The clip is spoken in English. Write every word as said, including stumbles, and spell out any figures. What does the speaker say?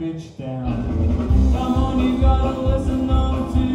Bitch down. Come on, you gotta listen on to